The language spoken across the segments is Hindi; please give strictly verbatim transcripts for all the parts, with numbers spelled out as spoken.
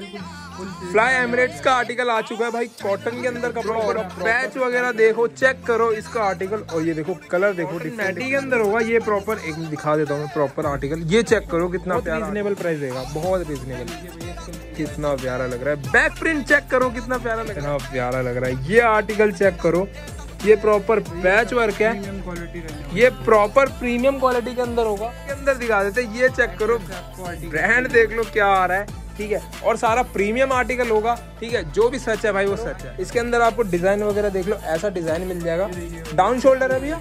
फ्लाई एमिरेट्स का आर्टिकल आ चुका है भाई, कॉटन के अंदर कपड़ा होगा, पैच वगैरह देखो, चेक करो इसका आर्टिकल। और ये देखो कलर देखो, मैटी के अंदर होगा ये प्रॉपर। एक दिखा देता हूँ प्रॉपर आर्टिकल, ये चेक करो कितना प्यारा, रीजनेबल प्राइस देगा, बहुत रीजनेबल, कितना प्यारा लग रहा है। बैक प्रिंट चेक करो कितना प्यारा लग रहा है, प्यारा लग रहा है। ये आर्टिकल चेक करो, ये प्रॉपर पैच वर्क है, ये प्रॉपर प्रीमियम क्वालिटी के अंदर होगा। के अंदर दिखा देते, ये चेक करो, ब्रांड देख लो क्या आ रहा है, ठीक है। और सारा प्रीमियम आर्टिकल होगा, ठीक है। जो भी सच है भाई वो सच है। इसके अंदर आपको डिजाइन वगैरह देख लो, ऐसा डिजाइन मिल जाएगा। डाउन शोल्डर है भैया,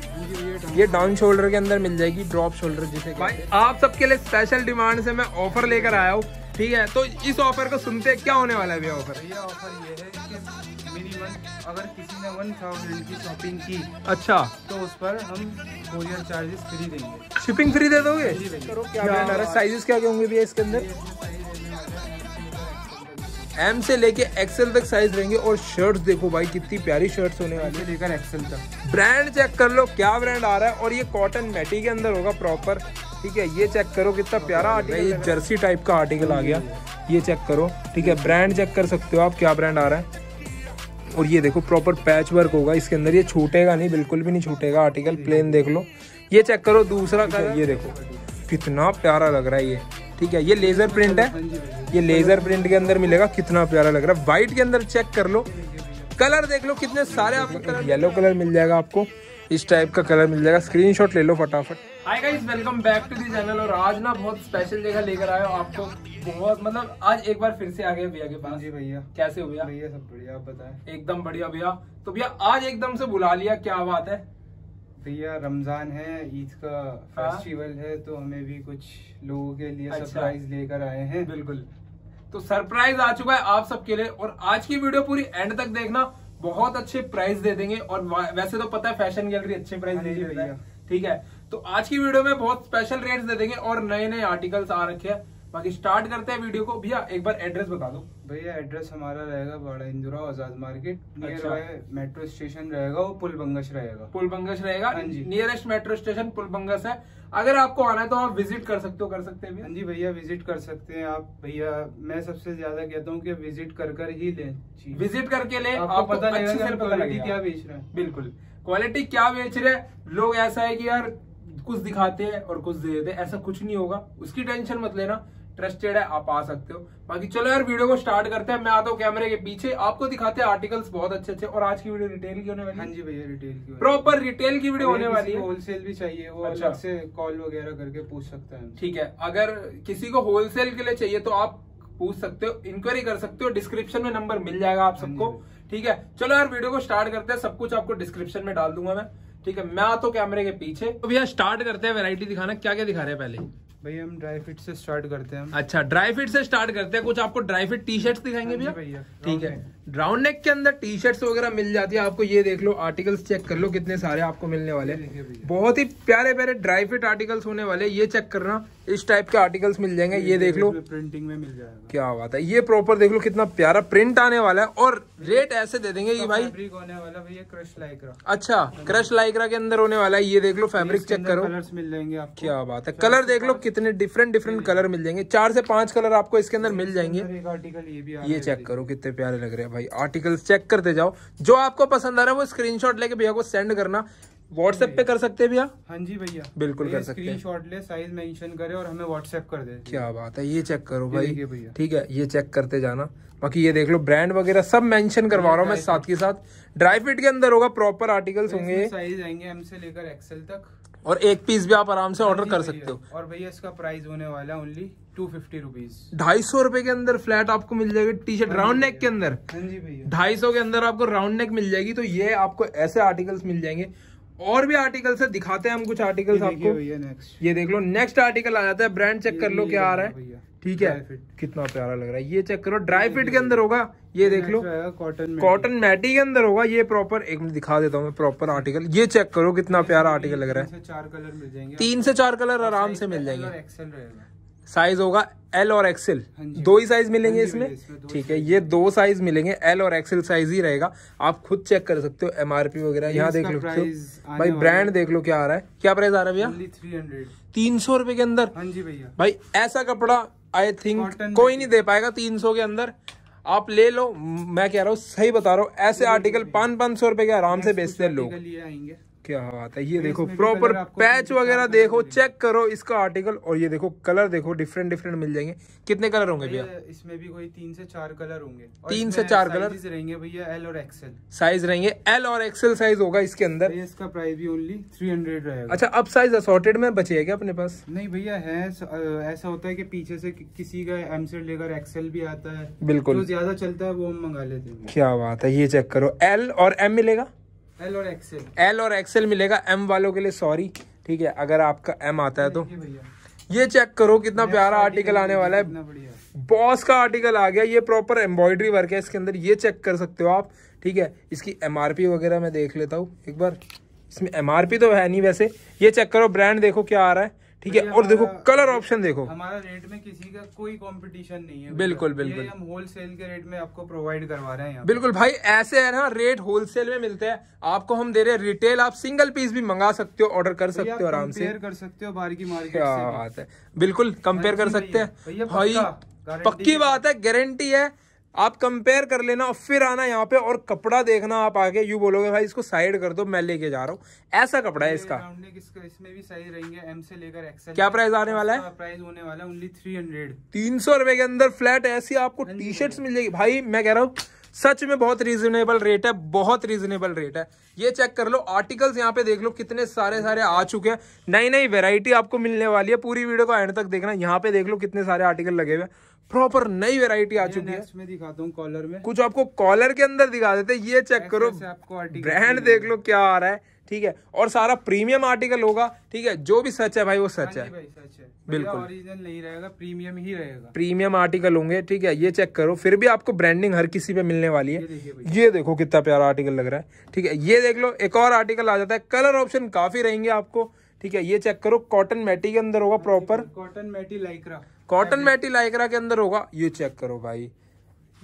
ये डाउन शोल्डर के अंदर मिल जाएगी, ड्रॉप शोल्डर जिसे। भाई आप सबके लिए स्पेशल डिमांड से मैं ऑफर लेकर आया हूँ, ठीक है। तो इस ऑफर को सुनते क्या होने वाला है भैया ऑफर? ये ऑफर ये है कि मिनिमम अगर किसी ने वन थाउजेंड की शॉपिंग की, अच्छा, तो उस पर हम कोरियर चार्जेस फ्री देंगे, शिपिंग फ्री दे दोगे। साइजेस क्या क्या होंगे भैया इसके अंदर? एम से लेके एक्सेल तक साइज रहेंगे। और शर्ट्स देखो भाई कितनी प्यारी शर्ट्स होने वाली है, लेकर एक्सेल तक। ब्रांड चेक कर लो क्या ब्रांड आ रहा है। और ये कॉटन मैटी के अंदर होगा प्रॉपर, ठीक है। ये चेक करो कितना प्यारा आर्टिकल, ये जर्सी टाइप का आर्टिकल आ गया, ये चेक करो, ठीक है। ब्रांड चेक कर सकते हो आप क्या ब्रांड आ रहा है। और ये देखो प्रॉपर पैच वर्क होगा इसके अंदर, ये छूटेगा नहीं, बिल्कुल भी नहीं छूटेगा आर्टिकल। प्लेन देख लो, ये चेक करो दूसरा कलर, ये देखो कितना प्यारा लग रहा है ये, ठीक है। ये लेजर प्रिंट है, ये लेजर प्रिंट के अंदर मिलेगा, कितना प्यारा लग रहा है। व्हाइट के अंदर चेक कर लो, कलर देख लो कितने सारे आपको कलर। येलो कलर मिल जाएगा आपको, इस टाइप का कलर मिल जाएगा, स्क्रीनशॉट ले लो फटाफट। Hi guys, welcome back to the channel. और आज ना बहुत स्पेशल जगह लेकर आए हो आपको, बहुत मतलब आज एक बार फिर से आ गए भैया के पास। जी भैया, कैसे हो भैया? भैया सब बढ़िया, आप बताएं? एकदम बढ़िया भैया। तो भैया आज एकदम से बुला लिया, क्या बात है भैया? रमजान है, ईद का फेस्टिवल है, तो हमें भी कुछ लोगों के लिए अच्छा सरप्राइज लेकर आए हैं। बिल्कुल, तो सरप्राइज आ चुका है आप सबके लिए। और आज की वीडियो पूरी एंड तक देखना, बहुत अच्छे प्राइस दे देंगे। और वैसे तो पता है फैशन गैलरी अच्छे प्राइस दे रही है, ठीक है। तो आज की वीडियो में बहुत स्पेशल रेट्स दे देंगे और नए नए आर्टिकल्स आ रखे हैं। बाकी स्टार्ट करते हैं वीडियो को। भैया एक बार एड्रेस बता दो। भैया एड्रेस हमारा रहेगा बड़ा Indura Azad market, near by metro station रहेगा, वो पुल बंगश रहेगा, पुल बंगश रहेगा। Nearest metro station Pul Bangash है। अगर आपको आना है तो आप विजिट कर सकते हो, कर सकते हैं? जी भैया विजिट कर सकते हैं आप। भैया मैं सबसे ज्यादा कहता हूँ कि विजिट कर कर ही लें, विजिट करके ले, आप पता लगेगा क्या बेच रहे हैं। बिल्कुल, क्वालिटी क्या बेच रहे हैं लोग। ऐसा है कि यार कुछ दिखाते हैं और कुछ दे देते हैं, ऐसा कुछ नहीं होगा, उसकी टेंशन मत लेना, ट्रस्टेड है, आप आ सकते हो। बाकी चलो यार वीडियो को स्टार्ट करते हैं। मैं आता हूँ कैमरे के पीछे, आपको दिखाते हैं आर्टिकल्स बहुत अच्छे अच्छे। और आज की वीडियो रिटेल की होने वाली है। हाँ जी भैया, रिटेल की प्रॉपर रिटेल की वीडियो होने वाली है। होलसेल भी चाहिए वो अच्छा से कॉल वगैरह करके पूछ सकता है, ठीक है। अगर किसी को होलसेल के लिए चाहिए तो आप पूछ सकते हो, इंक्वायरी कर सकते हो, डिस्क्रिप्शन में नंबर मिल जाएगा आप सबको, ठीक है। चलो यार वीडियो को स्टार्ट करते हैं, सब कुछ आपको डिस्क्रिप्शन में डाल दूंगा मैं, ठीक है। मैं आता हूँ कैमरे के पीछे। तो भैया स्टार्ट करते हैं वैरायटी दिखाना, क्या क्या दिखा रहे हैं पहले? भैया हम ड्राई फिट से स्टार्ट करते हैं। अच्छा, ड्राई फिट से स्टार्ट करते हैं। कुछ आपको ड्राई फिट टी शर्ट्स दिखाएंगे भैया, ठीक है। राउंड नेक के अंदर टी शर्ट्स वगैरह मिल जाती है आपको, ये देख लो आर्टिकल्स चेक कर लो कितने सारे आपको मिलने वाले हैं। बहुत ही प्यारे प्यारे ड्राई फिट आर्टिकल्स होने वाले, ये चेक करना, इस टाइप के आर्टिकल्स मिल जाएंगे। ये देख लो प्रिंटिंग में मिल जाएगा, क्या बात है। ये प्रॉपर देख लो कितना प्यारा प्रिंट आने वाला है। और रेट ऐसे दे देंगे ये भाई, फैब्रिक होने वाला भैया क्रश लाइक्रा। अच्छा, क्रश लाइक्रा के अंदर होने वाला है। ये देख लो फैब्रिक चेक करो, कलर्स मिल जाएंगे आपको, क्या बात है। कलर देख लो कितने डिफरेंट डिफरेंट कलर मिल जाएंगे, चार से पांच कलर आपको इसके अंदर मिल जाएंगे। आर्टिकल ये भी, ये चेक करो कितने प्यारे लग रहे हैं भाई। आर्टिकल्स चेक करते जाओ, जो आपको पसंद आ रहा है वो स्क्रीनशॉट लेके भैया को सेंड करना। व्हाट्सएप पे कर सकते हैं भैया? हाँ जी भैया बिल्कुल कर सकते हैं। स्क्रीनशॉट ले, साइज मेंशन करें और हमें व्हाट्सएप कर दे, क्या बात है। ये चेक करो भाई, ठीक है, ये चेक करते जाना। बाकी ये देख लो ब्रांड वगैरह सब मेंशन करवा रहा हूँ मैं साथ के साथ। ड्राई फिट के अंदर होगा, प्रॉपर आर्टिकल्स होंगे, साइज आएंगे एम से लेकर एक्सेल तक। और एक पीस भी आप आराम से ऑर्डर कर सकते हो। और भैया इसका प्राइस होने वाला है ओनली टू फिफ्टी रुपीज, ढाई सौ रुपए के अंदर फ्लैट आपको मिल जाएगी टी शर्ट राउंड नेक के अंदर। ढाई सौ के अंदर आपको राउंड नेक मिल जाएगी। तो ये आपको ऐसे आर्टिकल्स मिल जाएंगे। और भी आर्टिकल्स है, दिखाते हैं हम कुछ आर्टिकल्स आपको। नेक्स्ट ये देख लो, नेक्स्ट आर्टिकल आ जाता है, ब्रांड चेक कर लो क्या आ रहा है, ठीक है, कितना प्यारा लग रहा है। ये चेक करो, ड्राई फिट के अंदर होगा, ये देख लो कॉटन कॉटन मैटी के अंदर होगा। ये प्रॉपर, एक मिनट दिखा देता हूँ मैं प्रॉपर आर्टिकल। ये चेक करो कितना प्यारा आर्टिकल लग रहा है। चार कलर मिल जाएंगे, तीन से चार कलर आराम से मिल जाएंगे। एक्सेल रहेगा, साइज होगा एल और एक्सेल, दो ही साइज मिलेंगे इसमें, ठीक है। ये दो साइज मिलेंगे, एल और एक्सेल साइज ही रहेगा। आप खुद चेक कर सकते हो एमआरपी वगैरह, यहाँ देख लो भाई। ब्रांड देख लो क्या आ रहा है, क्या प्राइस आ रहा है भैया? तीन सौ रुपए के अंदर। हाँ जी भैया भाई, ऐसा कपड़ा आई थिंक कोई नहीं दे पाएगा तीन सौ के अंदर। आप ले लो, मैं कह रहा हूँ सही बता रहा हूँ, ऐसे आर्टिकल पाँच पाँच सौ रुपए के आराम से बेचते हैं लोग। क्या बात है, ये देखो प्रॉपर पैच वगैरह देखो, चेक करो इसका आर्टिकल। और ये देखो कलर देखो, डिफरेंट डिफरेंट मिल जाएंगे। कितने कलर होंगे भैया? इसमें भी कोई तीन से चार कलर होंगे। तीन से चार कलर रहेंगे भैया, एल और एक्सेल साइज रहेंगे। एल और एक्सेल साइज होगा इसके अंदर। इसका प्राइस भी ओनली थ्री हंड्रेड रहेगा। अच्छा, अब साइज असॉर्टेड में बचेगा अपने पास? नहीं भैया है, ऐसा होता है की पीछे से किसी का एम से लेकर एक्सेल भी आता है, बिल्कुल ज्यादा चलता है वो हम मंगा लेते हैं। क्या बात है, ये चेक करो, एल और एम मिलेगा, एल और एक्सेल, एल और एक्सेल मिलेगा। एम वालों के लिए सॉरी, ठीक है, अगर आपका एम आता है तो। ये चेक करो कितना प्यारा आर्टिकल आने वाला है, बॉस का आर्टिकल आ गया। ये प्रॉपर एम्ब्रॉयडरी वर्क है इसके अंदर, ये चेक कर सकते हो आप, ठीक है। इसकी एमआरपी वगैरह मैं देख लेता हूँ एक बार, इसमें एमआरपी तो है नहीं वैसे। ये चेक करो, ब्रांड देखो क्या आ रहा है, ठीक है। और देखो कलर ऑप्शन देखो, हमारा रेट में किसी का कोई कंपटीशन नहीं है, बिल्कुल बिल्कुल। हम होलसेल के रेट में आपको प्रोवाइड करवा रहे हैं, बिल्कुल भाई। ऐसे है ना, रेट होलसेल में मिलते हैं आपको, हम दे रहे हैं रिटेल। आप सिंगल पीस भी मंगा सकते हो, ऑर्डर कर सकते हो आराम से, कंपेयर कर सकते हो बाहर की मार्केट से। क्या बात है, बिल्कुल कंपेयर कर सकते हैं भाई, पक्की बात है, गारंटी है। आप कंपेयर कर लेना और फिर आना यहाँ पे और कपड़ा देखना। आप आगे यू बोलोगे भाई इसको साइड कर दो, मैं लेके जा रहा हूँ, ऐसा कपड़ा है इसका। इसमें भी साइज रहेंगे एम से लेकर एक्सेल। क्या प्राइस आने वाला है? प्राइस होने वाला है ओनली थ्री हंड्रेड तीन सौ रुपए के अंदर फ्लैट। ऐसी आपको टी शर्ट्स मिल जाएगी भाई, मैं कह रहा हूँ सच में बहुत रीजनेबल रेट है, बहुत रीजनेबल रेट है। ये चेक कर लो, आर्टिकल्स यहाँ पे देख लो कितने सारे सारे आ चुके हैं, नई नई वेरायटी आपको मिलने वाली है। पूरी वीडियो को एंड तक देखना, यहाँ पे देख लो कितने सारे आर्टिकल लगे हुए हैं, प्रॉपर नई वेरायटी आ चुकी है। इसमें दिखाता हूं कॉलर में, कुछ आपको कॉलर के अंदर दिखा देते हैं। ये चेक करो, आपको ब्रांड देख लो क्या आ रहा है, ठीक है। और सारा प्रीमियम आर्टिकल होगा, ठीक है, जो भी सच है भाई वो सच है, सच है। बिल्कुल ओरिजिनल नहीं रहेगा, प्रीमियम ही रहेगा, प्रीमियम आर्टिकल होंगे, ठीक है। ये चेक करो, फिर भी आपको ब्रांडिंग हर किसी पे मिलने वाली है। ये देखो कितना प्यारा आर्टिकल लग रहा है, ठीक है। ये देख लो, एक और आर्टिकल आ जाता है, कलर ऑप्शन काफी रहेंगे आपको, ठीक है। ये चेक करो, कॉटन मैटी के अंदर होगा, proper cotton matty Lycra, cotton matty Lycra के अंदर होगा। ये चेक करो भाई,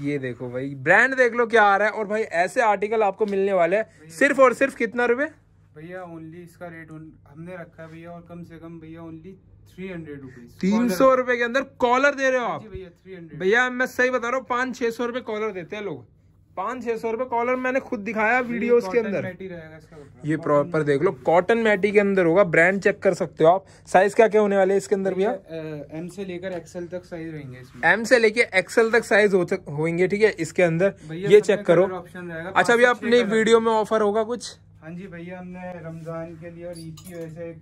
ये देखो भाई ब्रांड देख लो क्या आ रहा है। और भाई ऐसे आर्टिकल आपको मिलने वाले हैं सिर्फ और सिर्फ कितना रुपए भैया? ओनली इसका रेट हमने रखा है भैया और कम से कम भैया ओनली थ्री हंड्रेड रुपीज। तीन सौ रुपए के अंदर कॉलर दे रहे हो आप भैया? थ्री हंड्रेड भैया, मैं सही बता रहा हूँ, पाँच छह सौ रुपए कॉलर देते हैं लोग, पाँच छह सौ रुपए कॉलर। मैंने खुद दिखाया वीडियोस के अंदर। ये प्रॉपर देख लो, कॉटन मैटी के अंदर होगा, ब्रांड चेक कर सकते हो आप। साइज क्या क्या होने वाले इसके अंदर भैया? एम से लेकर एक्सेल तक साइज रहेंगे इसमें, एम से लेकर एक्सेल तक साइज होंगे, ठीक है, इसके अंदर। ये चेक करो। अच्छा भैया, अपने वीडियो में ऑफर होगा कुछ? हाँ जी भैया, हमने रमजान के लिए और ईद की वजह से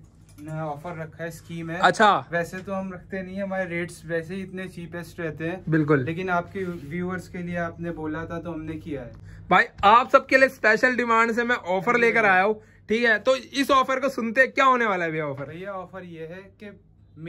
नया ऑफर रखा है, स्कीम है। अच्छा, वैसे तो हम रखते नहीं है, हमारे रेट्स वैसे ही इतने चीपेस्ट रहते हैं, बिल्कुल। लेकिन आपके व्यूअर्स के लिए आपने बोला था तो हमने किया है भाई, आप सबके लिए स्पेशल डिमांड से मैं ऑफर लेकर आया हूँ, ठीक है। तो इस ऑफर को सुनते क्या होने वाला है भैया ऑफर? भैया ऑफर ये है कि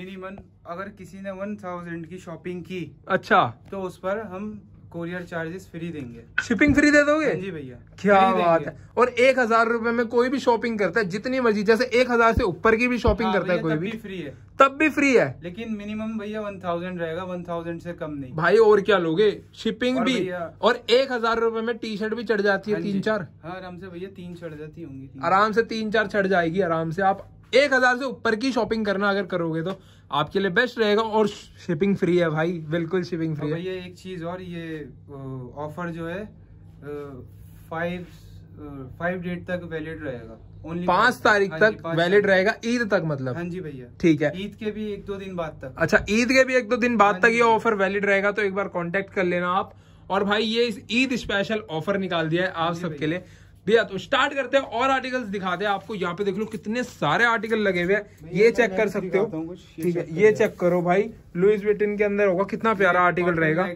मिनिमम अगर किसी ने वन थाउजेंड की शॉपिंग की, अच्छा, तो उस पर हम कोरियर चार्जेस फ्री देंगे, शिपिंग फ्री दे दोगे? जी भैया, क्या बात है। और एक हजार रूपए में कोई भी शॉपिंग करता है, जितनी मर्जी, जैसे एक हजार से ऊपर की भी शॉपिंग करता है कोई भी, फ्री है, तब भी फ्री है। लेकिन मिनिमम भैया वन थाउजेंड रहेगा, वन थाउजेंड से कम नहीं भाई। और क्या लोगे, शिपिंग भी, और एक हजार रूपए में टी शर्ट भी चढ़ जाती है, तीन चार आराम से भैया, तीन चढ़ जाती होंगी, आराम से तीन चार चढ़ जाएगी आराम से। आप एक हजार से ऊपर की शॉपिंग करना अगर करोगे तो आपके लिए बेस्ट रहेगा, और शिपिंग फ्री है भाई, बिल्कुल शिपिंग फ्री है। ये एक चीज और, ये ऑफर जो है फाइव फाइव डेट तक वैलिड रहेगा, ओनली पाँच तारीख तक वैलिड रहेगा, ईद तक मतलब। हाँ जी भैया, ठीक है, ईद के भी एक दो दिन बाद तक। अच्छा, ईद के भी एक दो दिन बाद तक ये ऑफर वैलिड रहेगा, तो एक बार कॉन्टेक्ट कर लेना आप। और भाई ये ईद स्पेशल ऑफर निकाल दिया है आप सबके लिए भैया। तो स्टार्ट करते हैं और आर्टिकल्स दिखाते हैं आपको। यहाँ पे देख लो कितने सारे आर्टिकल लगे हुए हैं, ये चेक कर सकते हो, ठीक है। ये चेक करो भाई, लुइस विटन के अंदर होगा, कितना प्यारा आर्टिकल रहेगा,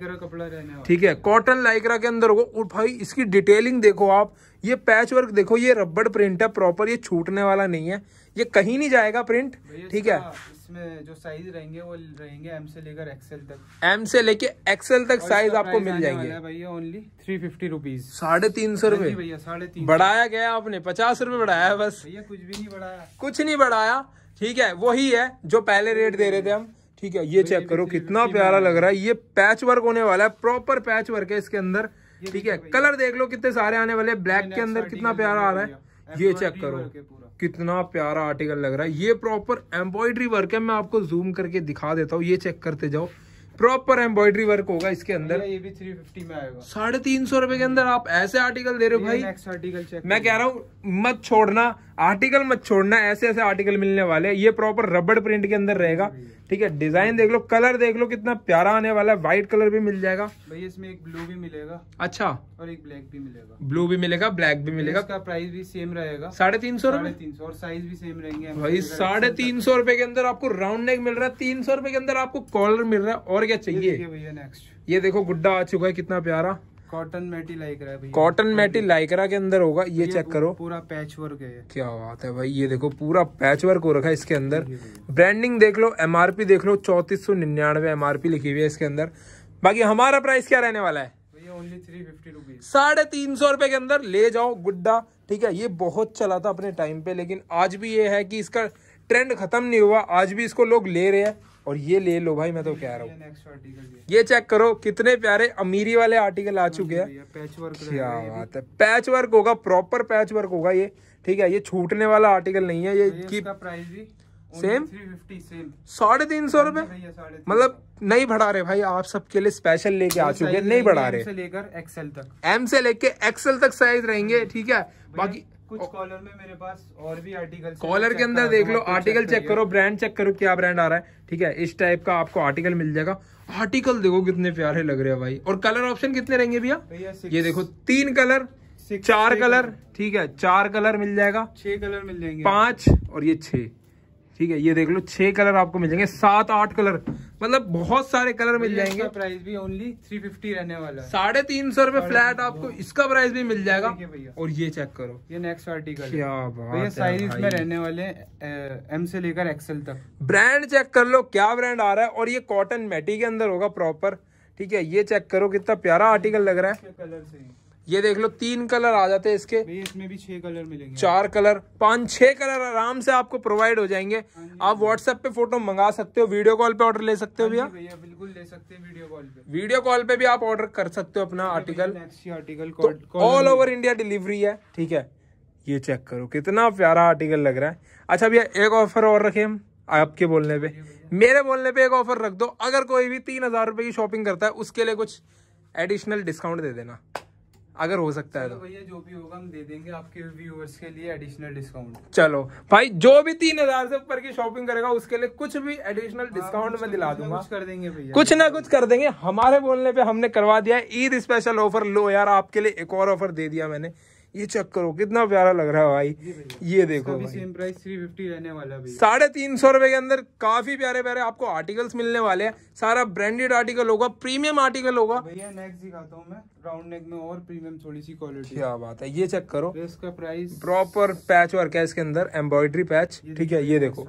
ठीक है, कॉटन लाइक्रा के अंदर होगा। और भाई इसकी डिटेलिंग देखो आप, ये पैच वर्क देखो, ये रबड़ प्रिंट है प्रॉपर, ये छूटने वाला नहीं है, ये कहीं नहीं जाएगा प्रिंट, ठीक है। इसमें जो साइज रहेंगे वो रहेंगे एम से लेकर एक्सेल तक, एम से लेके एक्सेल तक साइज आपको मिल जाएंगे भैया ओनली थ्री फिफ्टी रुपीज, साढ़े तीन सौ रुपए भैया। साढ़े तीन बढ़ाया गया, आपने पचास रुपए बढ़ाया है बस भैया, कुछ भी नहीं बढ़ाया, कुछ नहीं बढ़ाया, ठीक है, वही है जो पहले रेट दे रहे थे हम, ठीक है। ये चेक करो कितना प्यारा लग रहा है, ये पैच वर्क होने वाला है, प्रॉपर पैच वर्क है इसके अंदर, ठीक है। कलर देख लो कितने सारे आने वाले, ब्लैक के अंदर कितना प्यारा आ रहा है, ये चेक करो कितना प्यारा आर्टिकल लग रहा है। ये प्रॉपर एम्ब्रॉयडरी वर्क है, मैं आपको जूम करके दिखा देता हूँ, ये चेक करते जाओ, प्रॉपर एम्ब्रॉयडरी वर्क होगा इसके अंदर। ये भी तीन सौ पचास में आएगा। साढ़े तीन सौ रुपए के अंदर आप ऐसे आर्टिकल दे रहे हो भाई। नेक्स्ट आर्टिकल चेक, मैं कह रहा हूँ मत छोड़ना, आर्टिकल मत छोड़ना, ऐसे ऐसे आर्टिकल मिलने वाले। ये प्रॉपर रबड़ प्रिंट के अंदर रहेगा, ठीक है। डिजाइन देख लो, कलर देख लो कितना प्यारा आने वाला है। व्हाइट कलर भी मिल जाएगा भाई, इसमें एक ब्लू भी मिलेगा, अच्छा, और एक ब्लैक भी मिलेगा। ब्लू भी मिलेगा, ब्लैक भी मिलेगा। इसका प्राइस भी सेम रहेगा, साढ़े तीन सौ रुपए, तीन सौ, और साइज भी सेम रहेंगे भाई। साढ़े तीन सौ रुपए के अंदर आपको राउंड नेक मिल रहा है, तीन सौ रुपए के अंदर आपको कॉलर मिल रहा है। और क्या चाहिए भैया? नेक्स्ट ये देखो गुड्डा आ चुका है, कितना प्यारा। Cotton matty Lycra, cotton matty Lycra के अंदर होगा ये, ये चेक करो। पूरा पैच वर्क है, क्या बात है भाई। ये देखो पूरा पैच वर्क हो रखा है इसके अंदर। ब्रांडिंग देख लो, एमआरपी देख लो, चौतीस सौ निन्यानवे एमआरपी लिखी हुई है इसके अंदर। बाकी हमारा प्राइस क्या रहने वाला है? ओनली थ्री फिफ्टी रुपीज, साढ़े तीन सौ रुपए के अंदर ले जाओ गुड्डा, ठीक है। ये बहुत चला था अपने टाइम पे, लेकिन आज भी ये है कि इसका ट्रेंड खत्म नहीं हुआ, आज भी इसको लोग ले रहे हैं। और ये ले लो भाई, मैं तो कह रहा हूँ। ये चेक करो कितने प्यारे अमीरी वाले आर्टिकल आ चुके हैं। पैच वर्क, क्या बात है, पैच वर्क होगा, प्रॉपर पैच वर्क होगा ये, ठीक है। ये छूटने वाला आर्टिकल नहीं है। ये की प्राइस भी सेम सेम साढ़े तीन सौ रुपए, मतलब नहीं बढ़ा रहे भाई। आप सबके लिए स्पेशल लेके आ चुके हैं, नहीं बढ़ा रहे। लेकर एक्सएल तक, एम से लेके एक्सएल तक साइज रहेंगे, ठीक है। बाकी कुछ कॉलर में मेरे पास और भी आर्टिकल, कॉलर के अंदर देख लो, आर्टिकल चेक करो, ब्रांड चेक करो क्या ब्रांड आ रहा है, ठीक है। इस टाइप का आपको आर्टिकल मिल जाएगा। आर्टिकल देखो कितने प्यारे लग रहे हैं भाई। और कलर ऑप्शन कितने रहेंगे भैया? ये देखो तीन कलर, चार कलर, ठीक है, चार कलर मिल जाएगा, छह कलर मिल जाएंगे, पांच और ये छह, ठीक है। ये देख लो छह कलर आपको मिल जाएंगे, सात आठ कलर, मतलब बहुत सारे कलर मिल जाएंगे। प्राइस भी ओनली थ्री फिफ्टी रहने वाला है, साढ़े तीन सौ रुपए फ्लैट आपको इसका प्राइस भी मिल जाएगा। और ये चेक करो, ये नेक्स्ट आर्टिकल, क्या बात है। साइज इसमें रहने वाले एम से लेकर एक्सएल तक। ब्रांड चेक कर लो क्या ब्रांड आ रहा है। और ये कॉटन मैटी के अंदर होगा प्रॉपर, ठीक है। ये चेक करो कितना प्यारा आर्टिकल लग रहा है। कलर से ये देख लो तीन कलर आ जाते हैं इसके, इसमें भी छह कलर मिलेंगे, चार कलर, पांच छह कलर आराम से आपको प्रोवाइड हो जाएंगे। आप व्हाट्सएप पे फोटो मंगा सकते हो, वीडियो कॉल पे ऑर्डर ले सकते हो भैया। बिल्कुल ले सकते हैं, वीडियो कॉल पे, वीडियो कॉल पे भी आप ऑर्डर कर सकते हो अपना article. All over India delivery है, ठीक है। ये चेक करो कितना प्यारा आर्टिकल लग रहा है। अच्छा भैया एक ऑफर और रखे हम, आपके बोलने पे, मेरे बोलने पे एक ऑफर रख दो। अगर कोई भी तीन हजार रुपए की शॉपिंग करता है उसके लिए कुछ एडिशनल डिस्काउंट दे देना, अगर हो सकता है तो। भैया जो भी होगा हम दे देंगे आपके व्यूअर्स के लिए एडिशनल डिस्काउंट। चलो भाई, जो भी तीन हजार से ऊपर की शॉपिंग करेगा उसके लिए कुछ भी एडिशनल डिस्काउंट में दिला दूंगा, कुछ कर देंगे भैया, कुछ ना कुछ कर देंगे। हमारे बोलने पे हमने करवा दिया है ईद स्पेशल ऑफर। लो यार आपके लिए एक और ऑफर दे दिया मैंने। ये चेक करो कितना प्यारा लग रहा है भाई। ये देखो सेम प्राइस थ्री फिफ्टी रहने वाला है। साढ़े तीन सौ रुपए के अंदर काफी प्यारे प्यारे आपको आर्टिकल्स मिलने वाले हैं। सारा ब्रांडेड आर्टिकल होगा, प्रीमियम आर्टिकल होगा भैया। नेक्स्ट दिखाता हूँ मैं, राउंड नेक में और प्रीमियम थोड़ी सी क्वालिटी। क्या बात है, ये चेक करो। इसका प्राइस प्रॉपर पैच वर्क है इसके अंदर, एम्ब्रॉयडरी पैच, ठीक है। ये देखो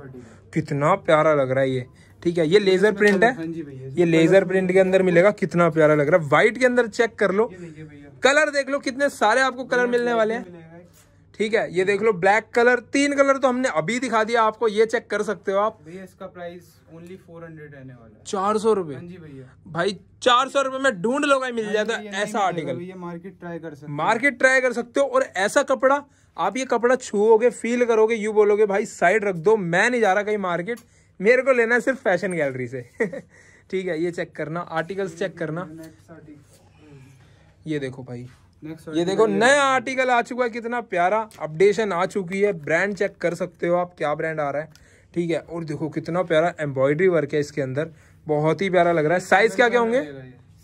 कितना प्यारा लग रहा है ये, ठीक है। ये लेजर प्रिंट है, ये लेजर प्रिंट के अंदर मिलेगा, कितना प्यारा लग रहा है। व्हाइट के अंदर चेक कर लो, कलर देख लो कितने सारे आपको कलर मिलने वाले हैं, ठीक है। ये देख लो ब्लैक कलर, तीन कलर तो हमने अभी दिखा दिया आपको, ये चेक कर सकते हो आप। भैया इसका प्राइस ओनली फोर हंड्रेड रहने वाला है, चार सौ रुपए। हाँ जी भैया, भाई चार सौ रुपए में ढूंढ लोगा मिल जाता है ऐसा आर्टिकल। ये मार्केट ट्राई कर सकते हो, मार्केट ट्राई कर सकते हो। और ऐसा कपड़ा आप ये कपड़ा छूओगे, फील करोगे, यू बोलोगे भाई साइड रख दो, मैं नहीं जा रहा कहीं मार्केट, मेरे को लेना है सिर्फ फैशन गैलरी से, ठीक है। ये चेक करना, आर्टिकल्स चेक करना। ये देखो भाई, ये देखो नया आर्टिकल आ चुका है, कितना प्यारा अपडेशन आ चुकी है। ब्रांड चेक कर सकते हो आप क्या ब्रांड आ रहा है, ठीक है। और देखो कितना प्यारा एम्ब्रॉयडरी वर्क है इसके अंदर, बहुत ही प्यारा लग रहा है। साइज क्या क्या होंगे?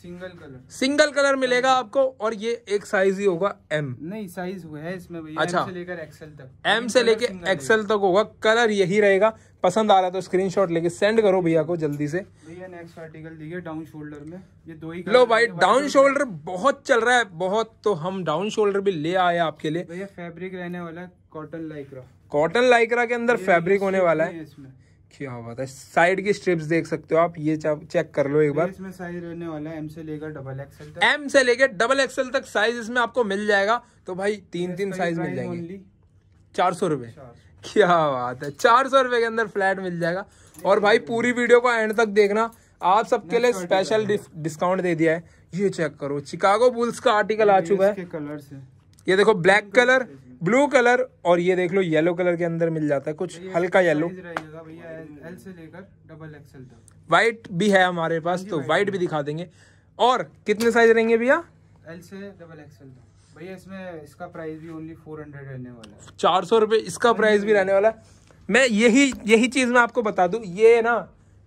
सिंगल कलर, सिंगल कलर मिलेगा आपको। और ये एक साइज ही होगा, एम नहीं साइज हुआ है इसमें भैया, अच्छा, एम से लेकर एक्सएल तक, एम से लेकर एक्सएल तक होगा। कलर यही रहेगा। पसंद आ रहा है तो स्क्रीनशॉट लेके सेंड करो भैया को जल्दी से। भैया नेक्स्ट आर्टिकल देखिए, डाउन शोल्डर में ये दो ही। लो भाई डाउन शोल्डर बहुत चल रहा है, बहुत, तो हम डाउन शोल्डर भी ले आए आपके लिए। भैया फैब्रिक रहने वाला है कॉटन लाइक्रा, कॉटन लाइक्रा के अंदर फैब्रिक होने वाला है। क्या बात है, साइड की स्ट्रिप्स देख सकते हो आप, ये चेक कर लो एक बार। इसमें साइज रहने वाला है एम से लेकर डबल एक्सएल तक, एम से लेकर डबल एक्सएल तक साइज इसमें आपको मिल जाएगा। तो भाई तीन तीन साइज मिल जाएंगे, चार सौ रुपए। क्या बात है, चार सौ रुपए के अंदर फ्लैट मिल जाएगा। और भाई पूरी वीडियो को एंड तक देखना, आप सबके लिए स्पेशल डिस्काउंट दे दिया है। ये चेक करो, चिकागो बुल्स का आर्टिकल आ चुका है। ये देखो ब्लैक कलर, ब्लू कलर और ये देख लो येलो कलर के अंदर मिल जाता है कुछ हल्का येलो। एल से लेकर डबल एक्सएल तक वाइट भी है हमारे पास, तो वाइट भी दिखा देंगे। और कितने साइज रहेंगे भैया? एल से डबल एक्सएल तक। भैया इसमें इसका प्राइस भी ओनली फोर हंड्रेड रहने वाला है, चार सौ रुपये इसका प्राइस भी रहने वाला है। मैं यही यही चीज मैं आपको बता दूं, ये ना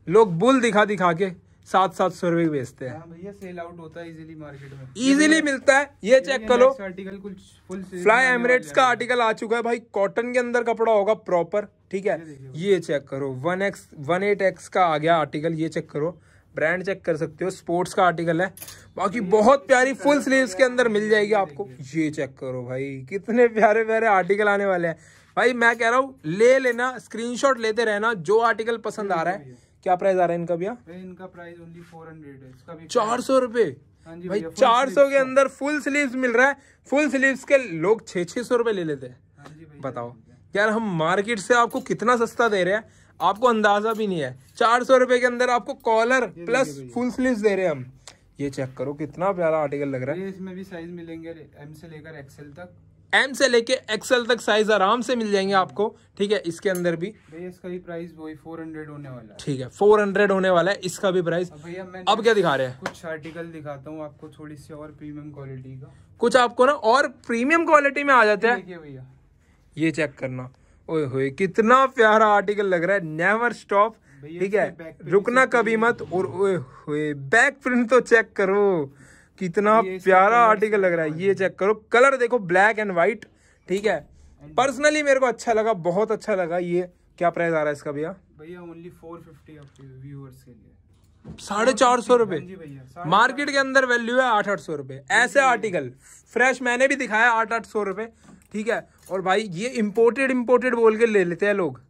लोग बुल दिखा दिखा के सात सात सौ रुपए बेचते हैं। भैया सेल आउट होता है इजीली मार्केट में, इजीली मिलता है। ये चेक करो आर्टिकल कुछ फुल फ्लाई एमिरेट्स का आर्टिकल आ चुका है भाई, कॉटन के अंदर कपड़ा होगा प्रॉपर, ठीक है। ये चेक करो one x one eight x का आ गया आर्टिकल, ये चेक करो ब्रांड चेक कर सकते हो, स्पोर्ट्स का आर्टिकल है। बाकी बहुत प्यारी फुल स्लीव्स के अंदर मिल जाएगी आपको। ये चेक करो भाई कितने प्यारे प्यारे आर्टिकल आने वाले हैं भाई। मैं कह रहा हूँ ले लेना, स्क्रीनशॉट लेते रहना जो आर्टिकल पसंद आ रहा है। क्या प्राइस आ रहा है इनका भैया? इनका प्राइस ओनली फोर हंड्रेड है, इसका भी चार सौ रुपए भाई। चार सौ के अंदर फुल स्लीव्स मिल रहा है, फुल स्लीव्स के लोग छः छः सौ रुपए ले लेते हैं। बताओ यार, हम मार्केट से आपको कितना सस्ता दे रहे हैं आपको अंदाजा भी नहीं है। चार सौ रुपए के अंदर आपको कॉलर प्लस फुल स्लीव्स दे रहे हैं हम। ये चेक करो कितना प्यारा आर्टिकल लग रहा है। इसमें भी साइज मिलेंगे एम से लेकर एक्सएल तक, एम से लेके एक्सएल तक साइज आराम से मिल जाएंगे आपको, ठीक है। इसके अंदर भी भैया इसका भी प्राइस वही फोर हंड्रेड होने वाला है, ठीक है, फोर हंड्रेड होने वाला है इसका भी प्राइस। भैया मैं अब क्या दिखा रहे हैं, कुछ आर्टिकल दिखाता हूँ आपको थोड़ी सी और प्रीमियम क्वालिटी का, कुछ आपको ना और प्रीमियम क्वालिटी में आ जाते हैं। भैया ये चेक करना, ओए होए कितना प्यारा आर्टिकल लग रहा है। नेवर स्टॉप, ठीक है, रुकना कभी मत। और ओए होए बैक प्रिंट तो चेक करो कितना प्यारा आर्टिकल लग रहा है। ये चेक करो, कलर देखो ब्लैक एंड वाइट, ठीक है। पर्सनली मेरे को अच्छा लगा, बहुत अच्छा लगा। ये क्या प्राइस आ रहा है इसका भैया? भैया ओनली फोर फिफ्टी व्यूअर्स के लिए, साढ़े चार सौ रुपये। मार्केट के अंदर वैल्यू है आठ आठ सौ रुपये ऐसे आर्टिकल, फ्रेश मैंने भी दिखाया आठ आठ सौ रुपये, ठीक है। और भाई ये इम्पोर्टेड इम्पोर्टेड बोल के ले लेते हैं लोग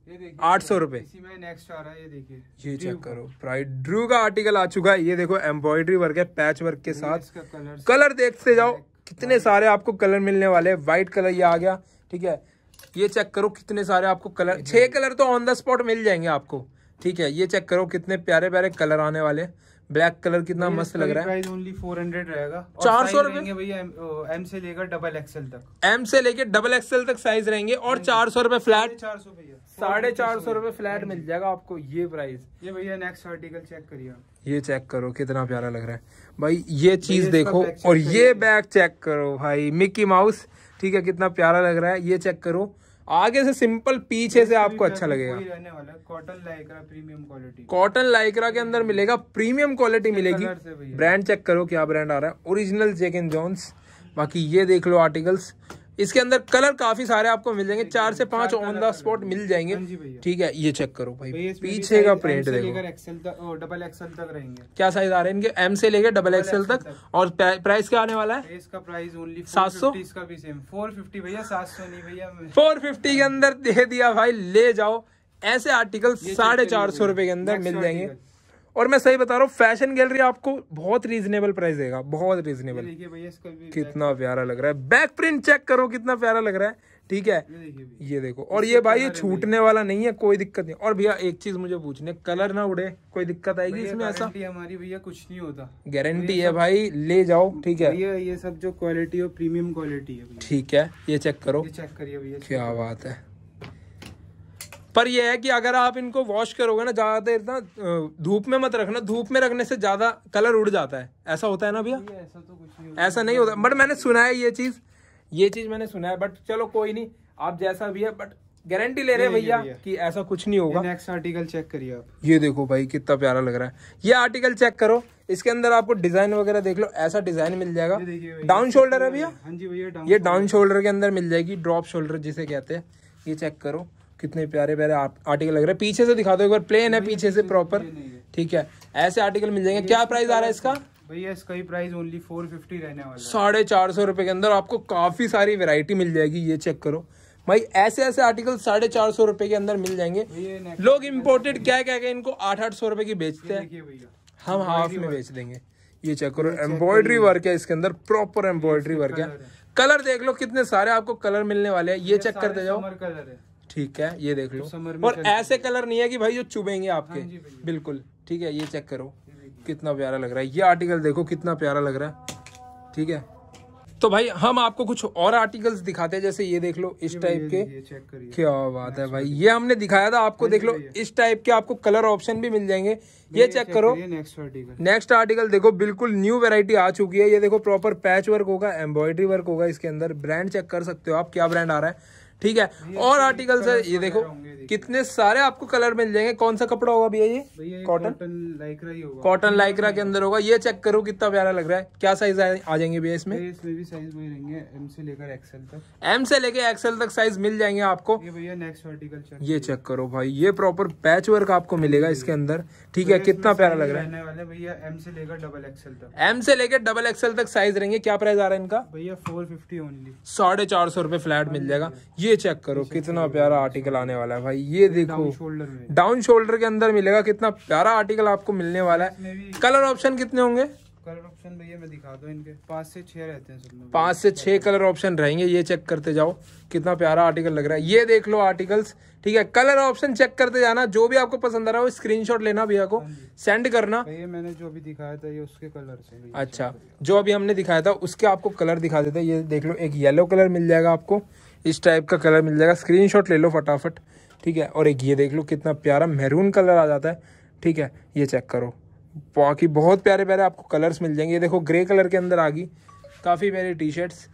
आठ सौ रुपए। ये चेक करो प्राइड ड्रू का आर्टिकल आ चुका है। ये देखो एम्ब्रॉयडरी वर्क है पैच वर्क के साथ। कलर, कलर देखते जाओ कितने सारे आपको कलर मिलने वाले हैं। व्हाइट कलर ये आ गया, ठीक है। ये चेक करो कितने सारे आपको कलर, छह कलर तो ऑन द स्पॉट मिल जाएंगे आपको, ठीक है। ये चेक करो कितने प्यारे प्यारे कलर आने वाले। ब्लैक कलर कितना मस्त लग रहा है। प्राइस ओनली फोर हंड्रेड रहेगा, चार सौ रुपए भैया एम से लेकर डबल एक्सएल तक, एम से लेकर डबल एक्सएल तक साइज रहेंगे। और चार सौ रुपए फ्लैट, चार सौ भैया साढ़े चार सौ रुपए फ्लैट मिल जाएगा आपको ये प्राइस। ये भैया नेक्स्ट आर्टिकल चेक करिए आप। ये चेक करो कितना प्यारा लग रहा है भाई। ये चीज देखो और ये बैग चेक करो भाई, मिक्की माउस, ठीक है, कितना प्यारा लग रहा है। ये चेक करो आगे से सिंपल, पीछे से आपको अच्छा लगेगा। Cotton Lycra premium quality, cotton Lycra के अंदर मिलेगा, प्रीमियम क्वालिटी मिलेगी। ब्रांड चेक करो क्या ब्रांड आ रहा है, ओरिजिनल जैक एंड जोन्स। बाकी ये देख लो आर्टिकल्स, इसके अंदर कलर काफी सारे आपको मिल जाएंगे, चार से पांच ऑन द स्पॉट मिल जाएंगे, ठीक है। ये चेक करो भाई पीछे का प्रिंट देखो, डबल एक्सएल तक रहेंगे। क्या साइज आ रहे हैं इनके? एम से लेके डबल एक्सएल तक। और प्राइस क्या आने वाला है इसका? प्राइस ओनली सात सौ, इसका भी सेम फोर फिफ्टी भैया, सात सौ नहीं भैया फोर फिफ्टी के अंदर दे दिया भाई। ले जाओ ऐसे आर्टिकल साढ़े चार सौ रुपए के अंदर मिल जाएंगे। और मैं सही बता रहा हूँ फैशन गैलरी आपको बहुत रीजनेबल प्राइस देगा, बहुत रीजनेबल। कितना प्यारा लग रहा है, बैक प्रिंट चेक करो कितना प्यारा लग रहा है, ठीक है। ये देखो, और ये भाई ये छूटने वाला नहीं है, कोई दिक्कत नहीं। और भैया एक चीज मुझे पूछने, कलर ना उड़े, कोई दिक्कत आएगी इसमें? ऐसा हमारी भैया कुछ नहीं होता, गारंटी है भाई, ले जाओ, ठीक है। ये ये सब जो क्वालिटी हो प्रीमियम क्वालिटी है, ठीक है। ये चेक करो, चेक करिए भैया क्या बात है। पर यह है कि अगर आप इनको वॉश करोगे ना, ज़्यादा देर ना धूप में मत रखना, धूप में रखने से ज़्यादा कलर उड़ जाता है। ऐसा होता है ना भैया? ऐसा तो कुछ नहीं होता, ऐसा नहीं होता, बट मैंने सुना है ये चीज़, ये चीज़ मैंने सुना है। बट चलो कोई नहीं, आप जैसा भी है, बट गारंटी ले रहे हैं भैया कि ऐसा कुछ नहीं होगा। नेक्स्ट आर्टिकल चेक करिए आप। ये देखो भाई कितना प्यारा लग रहा है, ये आर्टिकल चेक करो। इसके अंदर आपको डिजाइन वगैरह देख लो, ऐसा डिजाइन मिल जाएगा। डाउन शोल्डर है भैया? हाँ जी भैया, ये डाउन शोल्डर के अंदर मिल जाएगी, ड्रॉप शोल्डर जिसे कहते हैं। ये चेक करो कितने प्यारे प्यारे आर्टिकल लग रहे हैं। पीछे से दिखा दो एक बार, प्लेन है पीछे से प्रॉपर, ठीक है। ऐसे आर्टिकल मिल जाएंगे। क्या प्राइस आ रहा है इसका भैया? इसका ही प्राइस ओनली फोर फिफ्टी रहने वाला है, साढ़े चार सौ रुपये के अंदर आपको काफ़ी सारी वैरायटी मिल जाएगी। ये चेक करो भाई, ऐसे ऐसे आर्टिकल साढ़े चार सौ रुपये के अंदर मिल जाएंगे। लोग इम्पोर्टेड क्या क्या क्या इनको आठ आठ सौ रुपये की बेचते हैं, हम हाफ में बेच देंगे। ये चेक करो, एम्ब्रॉयडरी वर्क है इसके अंदर, प्रॉपर एम्ब्रॉयडरी वर्क है। कलर देख लो कितने सारे आपको कलर मिलने वाले हैं। ये चेक करते जाओ, ठीक है। ये देख लो, और ऐसे कलर नहीं है कि भाई जो चुभेंगे आपके, बिल्कुल, ठीक है। ये चेक करो कितना प्यारा लग रहा है, ये आर्टिकल देखो कितना प्यारा लग रहा है, ठीक है। तो भाई हम आपको कुछ और आर्टिकल्स दिखाते हैं, जैसे ये देख लो इस टाइप के, ये चेक करिए, क्या बात है भाई, ये हमने दिखाया था आपको, देख लो इस टाइप के आपको कलर ऑप्शन भी मिल जाएंगे, ये चेक करो। नेक्स्ट आर्टिकल देखो, बिल्कुल न्यू वेराइटी आ चुकी है, ये देखो प्रॉपर पैच वर्क होगा, एम्ब्रॉयडरी वर्क होगा इसके अंदर, ब्रांड चेक कर सकते हो आप क्या ब्रांड आ रहा है, ठीक है। और आर्टिकल्स है, ये देखो कितने सारे आपको कलर मिल जाएंगे। कौन सा कपड़ा होगा भैया, ये कॉटन लाइक्रा ही होगा, कॉटन लाइक्रा के अंदर होगा, ये चेक करो कितना प्यारा लग रहा है। क्या साइज आ जाएंगे भैया इसमें, इसमें भी साइज वही रहेंगे, एम से लेकर एक्सएल तक, एम से लेकर एक्सएल तक साइज मिल जाएंगे आपको। ये भैया नेक्स्ट आर्टिकल ये चेक करो भाई, ये प्रॉपर पैच वर्क आपको मिलेगा इसके अंदर, ठीक है, कितना प्यारा लग रहा है भैया, एम से लेकर डबल एक्सएल तक, एम से लेकर डबल एक्सएल तक साइज रहेंगे। क्या प्राइस आ रहा है इनका भैया, फोर फिफ्टी ओनली, साढ़े चार सौ रुपए फ्लैट मिल जाएगा। ये चेक करो कितना प्यारा आर्टिकल आने वाला है भाई, ये देखो डाउन शोल्डर के अंदर मिलेगा, कितना प्यारा आर्टिकल आपको मिलने वाला है। कलर ऑप्शन कितने होंगे, कलर ऑप्शन भैया मैं दिखा दूं इनके, पांच से छह रहते हैं सब में, पांच से छह कलर ऑप्शन रहेंगे। ये चेक करते जाओ कितना प्यारा आर्टिकल लग रहा है, ये देख लो आर्टिकल्स, ठीक है। कलर ऑप्शन चेक करते जाना, जो भी आपको पसंद आ रहा हो स्क्रीनशॉट लेना, भैया को सेंड करना। भैया मैंने जो भी दिखाया था ये उसके कलर से, अच्छा जो अभी हमने दिखाया था उसके आपको कलर दिखा देते हैं। ये देख लो एक येलो कलर मिल जाएगा आपको, इस टाइप का कलर मिल जाएगा, स्क्रीनशॉट ले लो फटाफट, ठीक है। और एक ये देख लो कितना प्यारा मैरून कलर आ जाता है, ठीक है, ये चेक करो। बाकी बहुत प्यारे प्यारे आपको कलर्स मिल जाएंगे, ये देखो ग्रे कलर के अंदर आ गई काफ़ी प्यारी टी शर्ट्स,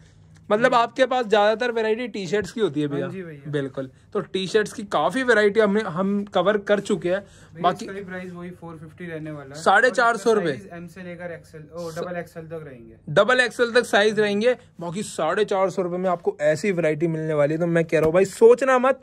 मतलब आपके पास ज़्यादातर वैरायटी टी शर्ट्स की होती है भैया, बिल्कुल। तो टी शर्ट्स की काफ़ी वैरायटी हमने हम कवर कर चुके हैं। बाकी प्राइस वही चार सौ पचास रहने वाला है, साढ़े चार सौ रुपए, एम से लेकर एक्सएल ओ डबल एक्सएल तक रहेंगे, डबल एक्सएल तक साइज रहेंगे। बाकी साढ़े चार सौ रुपए में आपको ऐसी वैरायटी मिलने वाली है, तो मैं कह रहा हूँ भाई सोचना मत,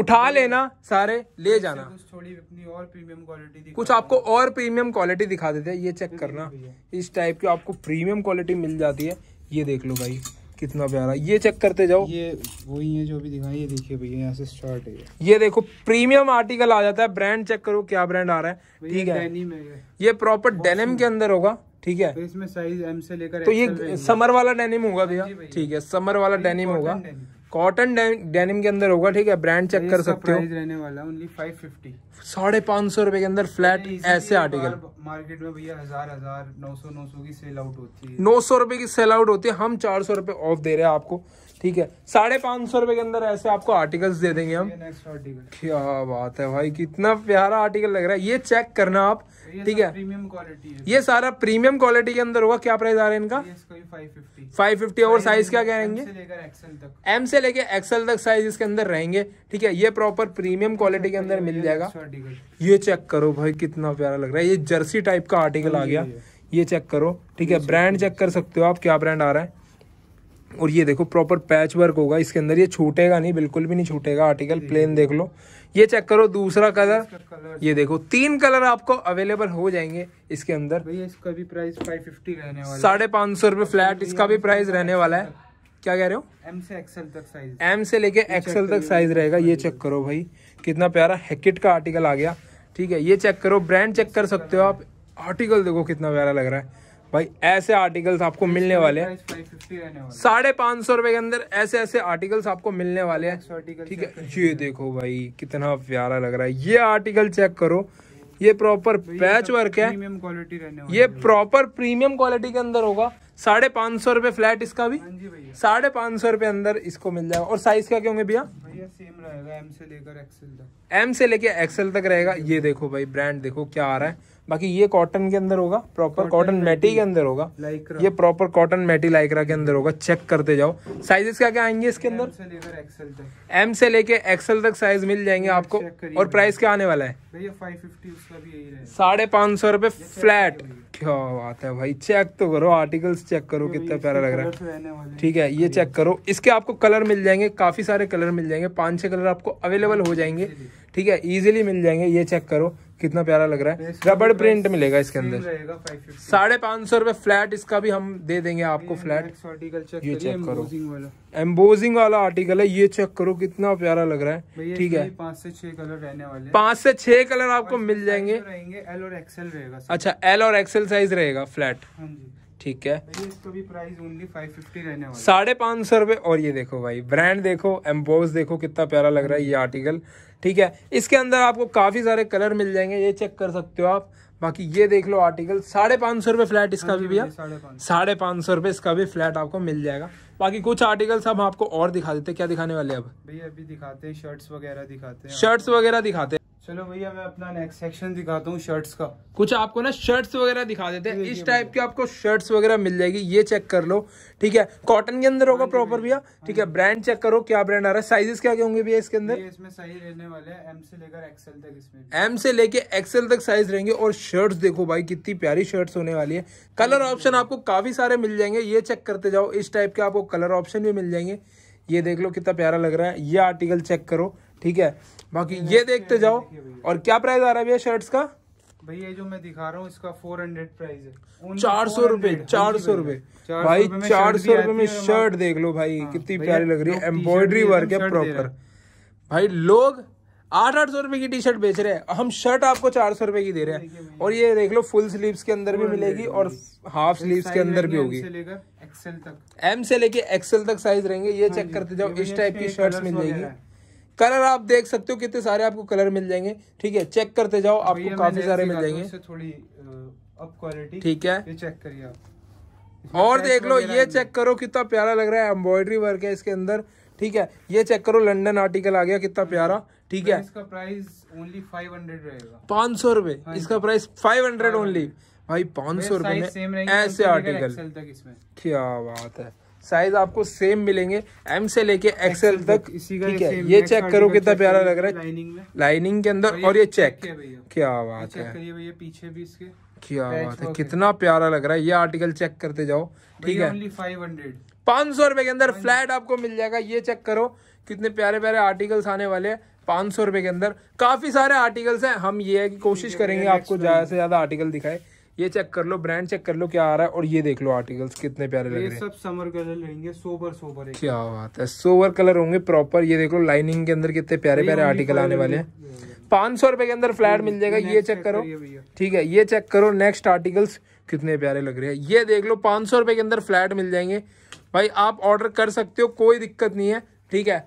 उठा लेना सारे, ले जाना। थोड़ी अपनी और प्रीमियम क्वालिटी, कुछ आपको और प्रीमियम क्वालिटी दिखा देते हैं, ये चेक करना, इस टाइप की आपको प्रीमियम क्वालिटी मिल जाती है। ये देख लो भाई कितना प्यारा, ये चेक करते जाओ, ये वही है जो भी दिखाई, ये देखिए भैया यहाँ से स्टार्ट है। ये देखो प्रीमियम आर्टिकल आ जाता है, ब्रांड चेक करो क्या ब्रांड आ रहा है, ठीक है, ये प्रॉपर डेनिम के अंदर होगा, ठीक है। इसमें साइज एम से लेकर, तो ये समर वाला डेनिम होगा भैया, ठीक है, समर वाला डेनिम होगा, कॉटन डेनिम के अंदर होगा, ठीक है, ब्रांड चेक कर सकते हो। प्राइस रहने वाला ओनली पाँच सौ पचास, साढ़े पाँच सौ रुपए के अंदर फ्लैट ऐसे आर्टिकल। मार्केट में भैया हजार हजार नौ सौ नौ सौ की सेल आउट होती है, नौ सौ रुपए की सेल आउट होती है, हम चार सौ रुपए ऑफ दे रहे हैं आपको, ठीक है, साढ़े पाँच सौ रुपए के अंदर ऐसे आपको आर्टिकल्स दे देंगे हम। नेक्स्ट आर्टिकल, क्या बात है भाई, कितना प्यारा आर्टिकल लग रहा है, ये चेक करना आप, ठीक है, प्रीमियम क्वालिटी है, ये सारा प्रीमियम क्वालिटी के अंदर होगा। क्या प्राइस आ रहा है इनका, फाइव फिफ्टी और साइज क्या कहेंगे, एम से लेके एक्सएल तक साइज इसके अंदर रहेंगे, ठीक है, ये प्रॉपर प्रीमियम क्वालिटी के अंदर मिल जाएगा। ये चेक करो भाई कितना प्यारा लग रहा है, ये जर्सी टाइप का आर्टिकल आ गया, ये चेक करो, ठीक है, ब्रांड चेक कर सकते हो आप क्या ब्रांड आ रहा है। और ये देखो प्रॉपर पैच वर्क होगा इसके अंदर, ये छूटेगा नहीं, बिल्कुल भी नहीं छूटेगा आर्टिकल, प्लेन देख लो। ये चेक करो दूसरा कलर, ये देखो तीन कलर आपको अवेलेबल हो जाएंगे इसके अंदर। भैया इसका भी प्राइस पाँच सौ पचास रहने वाला है, साढ़े पाँच सौ रुपये फ्लैट इसका भी प्राइस रहने वाला है। क्या कह रहे हो, एम से एक्सएल तक साइज, एम से लेके एक्सएल तक साइज रहेगा। ये चेक करो भाई कितना प्यारा हैकेट का आर्टिकल आ गया, ठीक है, ये चेक करो, ब्रांड चेक कर सकते हो आप, आर्टिकल देखो कितना प्यारा लग रहा है भाई। ऐसे आर्टिकल्स आपको मिलने वाले हैं, साढ़े पाँच सौ रुपए के अंदर ऐसे ऐसे आर्टिकल्स आपको मिलने वाले हैं, ठीक है। ये देखो भाई कितना प्यारा लग रहा है, ये आर्टिकल चेक करो, ये प्रॉपर पैच वर्क है, प्रीमियम क्वालिटी रहने वाली, ये प्रॉपर प्रीमियम क्वालिटी के अंदर होगा, साढ़े पाँच सौ रुपये फ्लैट इसका भी, साढ़े पाँच सौ रुपये अंदर इसको मिल जाएगा। और साइज क्या क्या होंगे भैया, सेम रहेगा, एम से लेकर एक्सएल तक, एम से लेकर एक्सएल तक रहेगा। ये देखो भाई ब्रांड देखो क्या आ रहा है। बाकी ये कॉटन के अंदर होगा, प्रॉपर कॉटन मैटी के अंदर होगा, ये प्रॉपर कॉटन मैटी लाइक्रा के अंदर होगा। चेक करते जाओ साइजेस क्या क्या आएंगे इसके अंदर, एम से लेके एक्सएल तक साइज मिल जाएंगे आपको। और प्राइस क्या आने वाला है, साढ़े पाँच सौ रुपये फ्लैट। क्या बात है भाई, चेक तो करो आर्टिकल्स, चेक करो कितना प्यारा लग रहा है, ठीक है। ये चेक करो, इसके आपको कलर मिल जाएंगे, काफी सारे कलर मिल जाएंगे, पाँच छः कलर आपको अवेलेबल हो जाएंगे, ठीक है, इजीली मिल जाएंगे। ये चेक करो कितना प्यारा लग रहा है, रबड़ प्रिंट मिलेगा इसके अंदर, साढ़े पाँच सौ रुपये फ्लैट इसका भी हम दे देंगे आपको फ्लैट। ये चेक करो एम्बोजिंग वाला आर्टिकल है, ये चेक करो कितना प्यारा लग रहा है, ठीक है। पाँच से छह कलर रहने वाले, पाँच से छह कलर आपको मिल जाएंगे, एल और एक्सएल रहेगा, अच्छा एल और एक्सएल साइज रहेगा फ्लैट, ठीक है। इसका भी प्राइस ओनली पाँच सौ पचास रहने वाला, साढ़े पाँच सौ रुपये। और ये देखो भाई ब्रांड देखो, एम्बोस देखो कितना प्यारा लग रहा है ये आर्टिकल, ठीक है। इसके अंदर आपको काफ़ी सारे कलर मिल जाएंगे, ये चेक कर सकते हो आप। बाकी ये देख लो आर्टिकल साढ़े पाँच सौ रुपये फ्लैट इसका भी भैया, साढ़े पाँच सौ रुपये इसका भी फ्लैट आपको मिल जाएगा। बाकी कुछ आर्टिकल्स हम आपको और दिखा देते हैं। क्या दिखाने वाले अब भैया? अभी दिखाते हैं शर्ट्स वगैरह, दिखाते हैं शर्ट्स वगैरह दिखाते हैं। चलो भैया मैं अपना नेक्स्ट सेक्शन दिखाता हूँ शर्ट्स का। कुछ आपको ना शर्ट्स वगैरह दिखा देते हैं। इस टाइप के आपको शर्ट्स वगैरह मिल जाएगी, ये चेक कर लो ठीक है। कॉटन के अंदर होगा प्रॉपर भैया ठीक है। ब्रांड चेक करो क्या ब्रांड आ रहा है, साइजेस क्या क्या होंगे भैया इसके अंदर? इसमें साइज रहने वाले हैं एम से लेकर एक्सएल तक, इसमें एम से लेके एक्सएल तक साइज रहेंगे। और शर्ट्स देखो भाई कितनी प्यारी शर्ट्स होने वाली है। कलर ऑप्शन आपको काफी सारे मिल जाएंगे, ये चेक करते जाओ। इस टाइप के आपको कलर ऑप्शन भी मिल जाएंगे, ये देख लो कितना प्यारा लग रहा है। ये आर्टिकल चेक करो ठीक है। बाकी ये देखते जाओ। और क्या प्राइस आ रहा है भैया शर्ट्स का? भैया जो मैं दिखा रहा हूँ इसका चार सौ प्राइस है। चार सौ रुपए चार सौ रुपए भाई, चार सौ रुपए में शर्ट देख लो भाई कितनी प्यारी लग रही है। एम्ब्रॉयडरी वर्क है प्रॉपर। भाई लोग आठ आठ सौ रुपए की टी शर्ट बेच रहे हैं, हम शर्ट आपको चार सौ रुपए की दे रहे हैं। और ये देख लो फुल स्लीव्स के अंदर भी मिलेगी और हाफ स्लीव्स के अंदर भी होगी। एम से लेके एक्सएल तक साइज रहेंगे, ये चेक करते जाओ। इस टाइप की शर्ट्स मिल जाएगी। कलर आप देख सकते हो कितने सारे आपको कलर मिल जाएंगे ठीक है। चेक करते जाओ, आपको काफी सारे मिल जाएंगे। थोड़ी अप क्वालिटी ठीक है, ये चेक करिए आप। और देख लो ये चेक करो कितना प्यारा लग रहा है। एम्ब्रॉयडरी वर्क है इसके अंदर ठीक है। ये चेक करो लंदन आर्टिकल आ गया कितना प्यारा ठीक है। इसका प्राइस ओनली फाइव हंड्रेड रहेगा, पाँच सौ रुपए इसका प्राइस, फाइव हंड्रेड ओनली भाई। पाँच सौ रुपए में ऐसे आर्टिकल, क्या बात है। साइज आपको सेम मिलेंगे एम से लेके एक्सएल तक ठीक है। ये चेक करो कितना प्यारा लग रहा है लाइनिंग के अंदर। और ये चेक, क्या बात है, पीछे भी इसके क्या बात है, कितना प्यारा लग रहा है। ये आर्टिकल चेक करते जाओ ठीक है। फाइव हंड्रेड पाँच सौ रुपए के अंदर फ्लैट आपको मिल जाएगा। ये चेक करो कितने प्यारे प्यारे आर्टिकल्स आने वाले हैं। पाँच सौ रुपए के अंदर काफी सारे आर्टिकल्स हैं। हम ये है कि कोशिश करेंगे आपको ज्यादा से ज्यादा आर्टिकल दिखाए। ये चेक कर लो, ब्रांड चेक कर लो क्या आ रहा है। और ये देख लो आर्टिकल्स कितने प्यारे लग रहे हैं। ये सब समर कलर रहेंगे, सोबर सोबर, क्या बात है, सोबर कलर होंगे प्रॉपर। ये देख लो लाइनिंग के अंदर कितने प्यारे प्यारे आर्टिकल आने वाले हैं। पाँच सौ रुपए के अंदर फ्लैट मिल जाएगा। ये चेक करो ठीक है। ये चेक करो नेक्स्ट आर्टिकल्स कितने प्यारे लग रहे हैं। ये देख लो पाँच सौ रुपए के अंदर फ्लैट मिल जाएंगे भाई। आप ऑर्डर कर सकते हो, कोई दिक्कत नहीं है ठीक है।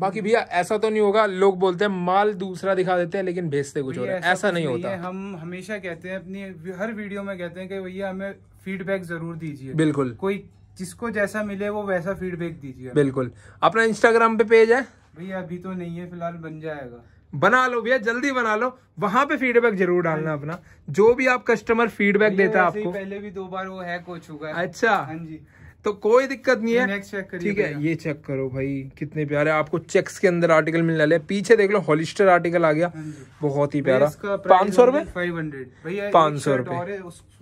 बाकी भैया ऐसा तो नहीं होगा, लोग बोलते हैं माल दूसरा दिखा देते हैं लेकिन भेजते कुछ और है, ऐसा नहीं होता। हम हमेशा कहते हैं अपनी हर वीडियो में कहते हैं कि भैया हमें फीडबैक जरूर दीजिए, बिल्कुल कोई जिसको जैसा मिले वो वैसा फीडबैक दीजिए बिल्कुल। अपना इंस्टाग्राम पे पेज है भैया? अभी तो नहीं है, फिलहाल बन जाएगा। बना लो भैया, जल्दी बना लो। वहां पे फीडबैक जरूर डालना अपना, जो भी आप कस्टमर फीडबैक देता है आपको। पहले भी दो बार वो हैक हो चुका है। अच्छा हाँ जी, तो कोई दिक्कत नहीं है ठीक है। ये चेक करो भाई कितने प्यारे आपको चेक्स के अंदर आर्टिकल मिलने वाले। पीछे देख लो हॉलिस्टर आर्टिकल आ गया, बहुत ही प्यारा। पाँच सौ रुपए फाइव हंड्रेड भैया, पाँच सौ रुपए।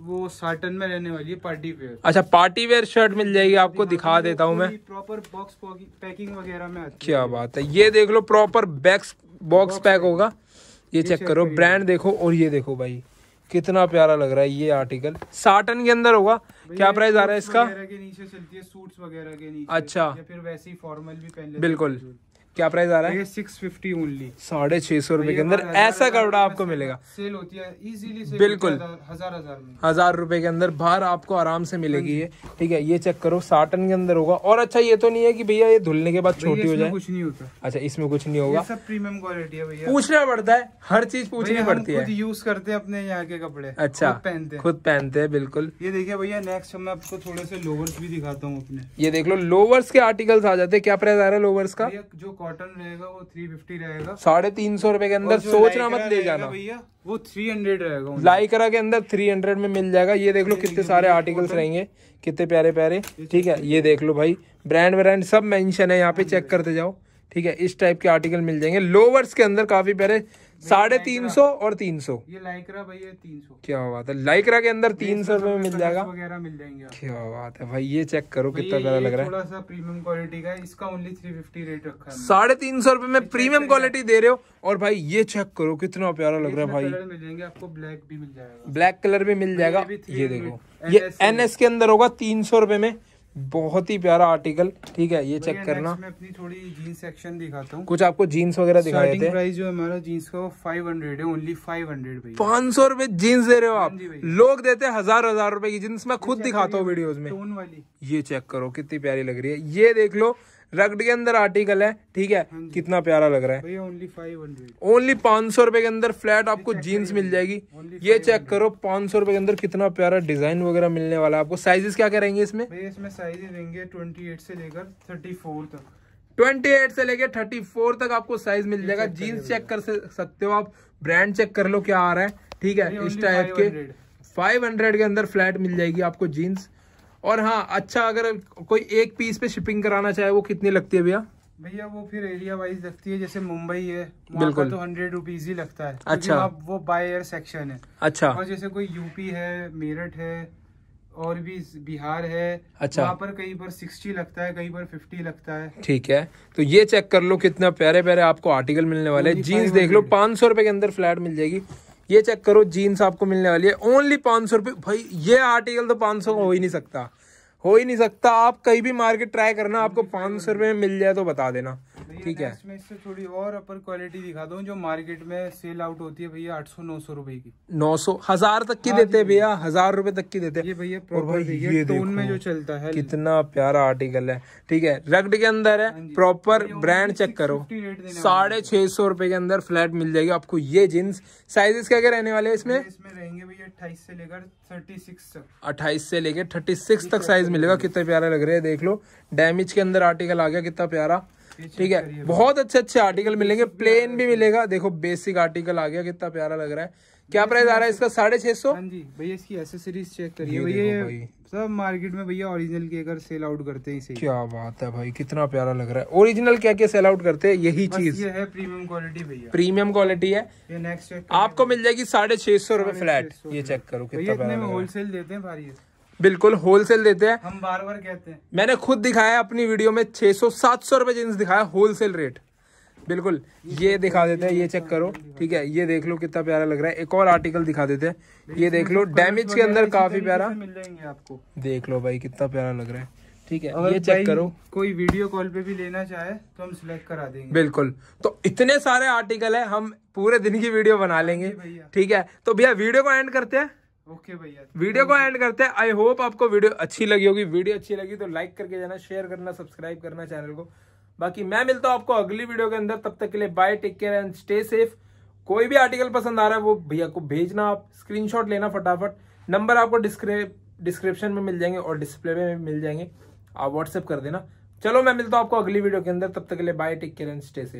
वो साटन में रहने वाली है, पार्टी वेयर। अच्छा पार्टी वेयर शर्ट मिल जाएगी आपको, दिखा देता हूँ मैं। प्रॉपर बॉक्स पैकिंग वगैरह में, क्या बात है। ये देख लो प्रॉपर बैक्स बॉक्स पैक होगा। ये चेक करो, ब्रांड देखो। और ये देखो भाई कितना प्यारा लग रहा है। ये आर्टिकल साटन के अंदर होगा। क्या प्राइस आ रहा है इसका? के नीचे चलती है, सूट्स वगैरह के नीचे। अच्छा, या फिर वैसे ही फॉर्मल भी पहन लेते हैं बिल्कुल। क्या प्राइस आ रहा है? सिक्स फिफ्टी ओनली, साढ़े छह सौ रुपए के अंदर ऐसा कपड़ा आपको मिलेगा। सेल होती है इजीली से बिल्कुल हजार हजार हजार रुपए के अंदर बाहर आपको आराम से मिलेगी ये ठीक है। ये चेक करो साटन के अंदर होगा। और अच्छा ये तो नहीं है कि भैया ये धुलने के बाद छोटी हो जाए? कुछ नहीं होता। अच्छा इसमें कुछ नहीं होगा, सब प्रीमियम क्वालिटी है भैया। पूछना पड़ता है, हर चीज पूछनी पड़ती है। यूज करते हैं अपने यहाँ के कपड़े, अच्छा पहनते हैं, खुद पहनते हैं बिल्कुल। ये देखिए भैया नेक्स्ट मैं आपको थोड़े से लोवर्स भी दिखाता हूँ अपने। ये देख लो लोवर्स के आर्टिकल्स आ जाते हैं। क्या प्राइस आ रहा है लोवर्स का? जो कॉटन रहेगा वो थ्री फिफ्टी रहेगा, साढ़े तीन सौ रुपए के अंदर। सोचना मत ले जाना भैया, वो थ्री हंड्रेड रहेगा। लाइकरा के अंदर थ्री हंड्रेड में मिल जाएगा। ये देख लो कितने सारे आर्टिकल्स रहेंगे, कितने प्यारे प्यारे ठीक है। ये देख लो भाई ब्रांड व्रांड सब मेंशन है यहाँ पे, चेक करते जाओ ठीक है। इस टाइप के आर्टिकल मिल जाएंगे लोवर्स के अंदर, काफी प्यारे। साढ़े तीन सौ और तीन सौ। ये लाइकरा भैया तीन सौ, क्या बात है। लाइकरा के अंदर तीन सौ रुपए में मिल जाएगा, वगैरह मिल जाएंगे। क्या बात है भाई, ये चेक करो कितना प्यारा लग रहा है। थोड़ा सा प्रीमियम क्वालिटी का, इसका ओनली थ्री फिफ्टी रेट रखा है। साढ़े तीन सौ रुपए में प्रीमियम क्वालिटी दे रहे हो। और भाई ये चेक करो कितना प्यारा लग रहा है भाई। कलर मिल जाएंगे आपको, ब्लैक भी मिल जाएगा, ब्लैक कलर भी मिल जाएगा। ये देखो ये एन एस के अंदर होगा, तीन सौ रुपए में, बहुत ही प्यारा आर्टिकल ठीक है। ये चेक करना। मैं अपनी थोड़ी जींस सेक्शन दिखाता हूँ, कुछ आपको जींस वगैरह दिखा देते हैं। प्राइस जो हमारा जींस का वो पाँच सौ है ओनली, पाँच सौ भाई। पाँच सौ रुपए जींस दे रहे हो आप। लोग देते हैं हजार हजार रुपए की जींस, मैं खुद दिखाता हूँ वीडियोस में। टोन वाली ये चेक करो कितनी प्यारी लग रही है। ये देख लो रग्ड के अंदर आर्टिकल है, ठीक है, कितना प्यारा लग रहा है। ओनली फाइव हंड्रेड ओनली पाँच सौ रुपए के अंदर फ्लैट आपको जीन्स मिल जाएगी। ये चेक करो पाँच सौ रुपए के अंदर कितना प्यारा डिजाइन वगैरह मिलने वाला है आपको। साइजेस क्या क्या रहेंगे इसमें? इसमें साइजेस रहेंगे ट्वेंटी एट से लेकर थर्टी फोर तक अट्ठाईस से लेके चौंतीस तक आपको साइज मिल जाएगा। जीन्स चेक कर सकते हो आप, ब्रांड चेक कर लो क्या आ रहा है, ठीक है, इस टाइप के पाँच सौ के अंदर फ्लैट मिल जाएगी आपको जीन्स। और हाँ अच्छा, अगर कोई एक पीस पे शिपिंग कराना चाहे वो कितनी लगती है भैया? भैया वो फिर एरिया वाइज लगती है, जैसे मुंबई है बिल्कुल तो हंड्रेड रुपीज ही लगता है। अच्छा, वो बाय एयर सेक्शन है। अच्छा, और जैसे कोई यूपी है, मेरठ है और भी बिहार है, अच्छा, वहाँ पर कहीं पर साठ लगता है, कहीं पर पचास लगता है, ठीक है। तो ये चेक कर लो कितना प्यारे प्यारे आपको आर्टिकल मिलने वाले हैं। जीन्स देख लो पाँच सौ रुपए के अंदर फ्लैट मिल जाएगी। ये चेक करो जीन्स आपको मिलने वाली है ओनली पाँच सौ रुपये। भाई ये आर्टिकल तो पाँच सौ हो ही नहीं सकता, हो ही नहीं सकता। आप कहीं भी मार्केट ट्राई करना, आपको पाँच सौ रुपये में मिल जाए तो बता देना, ठीक है। इसमें इससे थोड़ी और अपर क्वालिटी दिखा दूं जो मार्केट में सेल आउट होती है भैया आठ सौ नौ सौ रुपए की, नौ सौ हजार तक की देते हैं भैया, हजार रुपए तक की देते हैं। ये भैया प्रॉपर ये टोन में जो चलता है, कितना प्यारा आर्टिकल है, ठीक है, रग्ड के अंदर है, प्रॉपर ब्रांड चेक करो। साढ़े छह सौ रुपए के अंदर फ्लैट मिल जाएगी आपको ये जीन्स। साइजेस क्या क्या रहने वाले हैं इसमें? इसमें रहेंगे भैया अट्ठाईस से लेकर थर्टी सिक्स तक, अट्ठाईस से लेकर थर्टी सिक्स तक साइज मिलेगा। कितना प्यारा लग रहा है, देख लो डैमेज के अंदर आर्टिकल आ गया, कितना प्यारा, ठीक है। बहुत अच्छे अच्छे आर्टिकल मिलेंगे, प्लेन भी मिलेगा, देखो बेसिक आर्टिकल आ गया, कितना प्यारा लग रहा है। क्या प्राइस आ रहा है इसका? साढ़े छह सौ। भैया इसकी एक्सेसरीज चेक करिए भैया, सब मार्केट में भैया ओरिजिनल के अगर सेल आउट करते हैं इसे। क्या बात है भाई, कितना प्यारा लग रहा है। ओरिजिनल क्या क्या सेल आउट करते हैं? यही चीज, ये है प्रीमियम क्वालिटी भैया, प्रीमियम क्वालिटी है। ये नेक्स्ट आपको मिल जाएगी साढ़े छह सौ रुपए फ्लैट। ये चेक करो कितना होलसेल देते हैं भाई, बिल्कुल होलसेल देते हैं। हम बार बार कहते हैं, मैंने खुद दिखाया अपनी वीडियो में छह सौ सात सौ रुपए जींस दिखाया होलसेल रेट, बिल्कुल। ये दिखा देते हैं, ये चेक करो, ठीक है, ये देख लो कितना प्यारा लग रहा है। एक और आर्टिकल दिखा देते हैं, ये देख लो डैमेज के अंदर काफी प्यारा मिल जाएंगे आपको, देख लो भाई कितना प्यारा लग रहा है, ठीक है। ये चेक करो, कोई वीडियो कॉल पे भी लेना चाहे तो हम सिलेक्ट करा देंगे, बिल्कुल। तो इतने सारे आर्टिकल है, हम पूरे दिन की वीडियो बना लेंगे, ठीक है। तो भैया वीडियो को एंड करते हैं, ओके okay भैया, वीडियो को एंड करते हैं। आई होप आपको वीडियो अच्छी लगी होगी। वीडियो अच्छी लगी तो लाइक करके जाना, शेयर करना, सब्सक्राइब करना चैनल को। बाकी मैं मिलता हूँ आपको अगली वीडियो के अंदर, तब तक के लिए bye, take care and stay safe. कोई भी आर्टिकल पसंद आ रहा है वो भैया को भेजना, आप स्क्रीनशॉट लेना फटाफट, नंबर आपको डिस्क्रिप्शन में मिल जाएंगे और डिस्प्ले में मिल जाएंगे, आप व्हाट्सएप कर देना। चलो मैं मिलता हूँ आपको अगली वीडियो के अंदर, तब तक के लिए bye, take care and stay safe.